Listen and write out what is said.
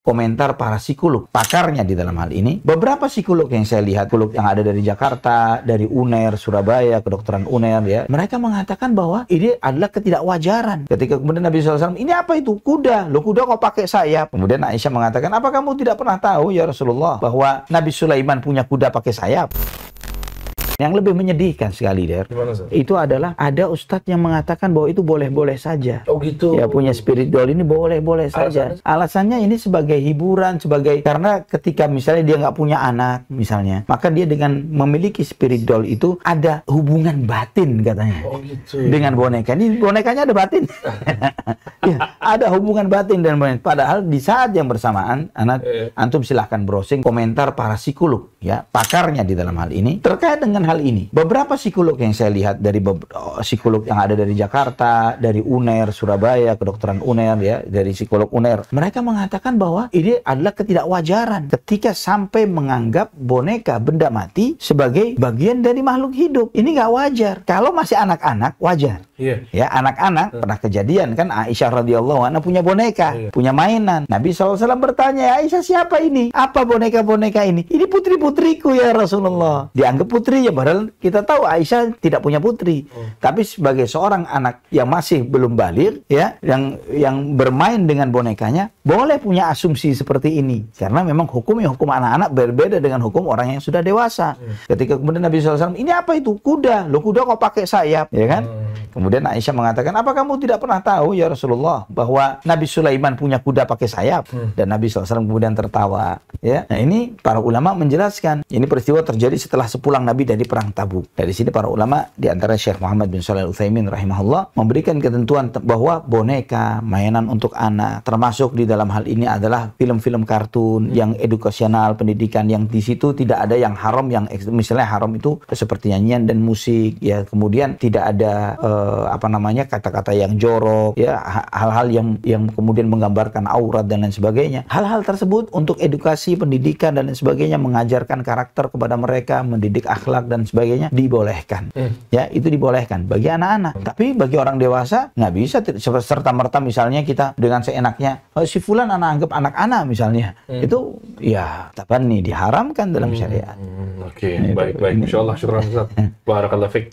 komentar para psikolog, pakarnya di dalam hal ini. Beberapa psikolog yang saya lihat, psikolog yang ada dari Jakarta, dari Unair, Surabaya, kedokteran Unair ya, mereka mengatakan bahwa ini adalah ketidakwajaran. Ketika kemudian Nabi SAW, ini apa itu? Kuda. Loh, kuda kok pakai sayap? Kemudian Aisyah mengatakan, apa kamu tidak pernah tahu ya Rasulullah bahwa Nabi Sulaiman punya kuda pakai sayap? Yang lebih menyedihkan sekali, Der, itu adalah ada ustadz yang mengatakan bahwa itu boleh-boleh saja. Oh gitu. Ya, punya spirit doll ini boleh-boleh saja. Alasannya ini sebagai hiburan, sebagai karena ketika misalnya dia nggak punya anak misalnya, maka dia dengan memiliki spirit doll itu ada hubungan batin katanya. Oh gitu. Dengan boneka ini, bonekanya ada batin. Ya, ada hubungan batin dan boneka. Padahal di saat yang bersamaan, anak antum silahkan browsing komentar para psikolog ya, pakarnya di dalam hal ini terkait dengan hal ini. Beberapa psikolog yang saya lihat dari psikolog yang ada dari Jakarta, dari Unair, Surabaya, kedokteran Unair ya, dari psikolog Unair, mereka mengatakan bahwa ini adalah ketidakwajaran ketika sampai menganggap boneka, benda mati sebagai bagian dari makhluk hidup. Ini nggak wajar. Kalau masih anak-anak wajar. Yeah. Ya, anak-anak pernah kejadian kan, Aisyah radhiyallahu anha punya boneka, punya mainan. Nabi SAW bertanya, Aisyah siapa ini? Apa boneka-boneka ini? Ini putri-putriku ya Rasulullah. Dianggap putri ya, padahal kita tahu Aisyah tidak punya putri. Tapi sebagai seorang anak yang masih belum baligh ya, yang bermain dengan bonekanya, boleh punya asumsi seperti ini. Karena memang hukum anak-anak berbeda dengan hukum orang yang sudah dewasa. Ketika kemudian Nabi SAW, ini apa itu? Kuda. Loh, kuda kok pakai sayap? Ya kan? Kemudian Aisyah mengatakan, apa kamu tidak pernah tahu ya Rasulullah bahwa Nabi Sulaiman punya kuda pakai sayap? Dan Nabi SAW kemudian tertawa. Ya, nah ini para ulama menjelaskan. Ini peristiwa terjadi setelah sepulang Nabi dari Perang Tabuk. Dari sini para ulama, di antara Syekh Muhammad bin Shalih Al Utsaimin rahimahullah, memberikan ketentuan bahwa boneka, mainan untuk anak, termasuk di dalam hal ini adalah film-film kartun yang edukasional, pendidikan, yang di situ tidak ada yang haram, yang misalnya haram itu seperti nyanyian dan musik. Ya, kemudian tidak ada kata-kata yang jorok ya, hal-hal yang kemudian menggambarkan aurat dan lain sebagainya. Hal-hal tersebut untuk edukasi, pendidikan dan lain sebagainya, mengajarkan karakter kepada mereka, mendidik akhlak dan sebagainya, dibolehkan. Ya, itu dibolehkan bagi anak-anak. Tapi bagi orang dewasa nggak bisa serta-merta misalnya kita dengan seenaknya, oh, si fulan anggap anak-anak misalnya. Itu ya diharamkan dalam syariat. Oke, baik-baik. Insyaallah syukran Ustaz. Barakallahu fiik.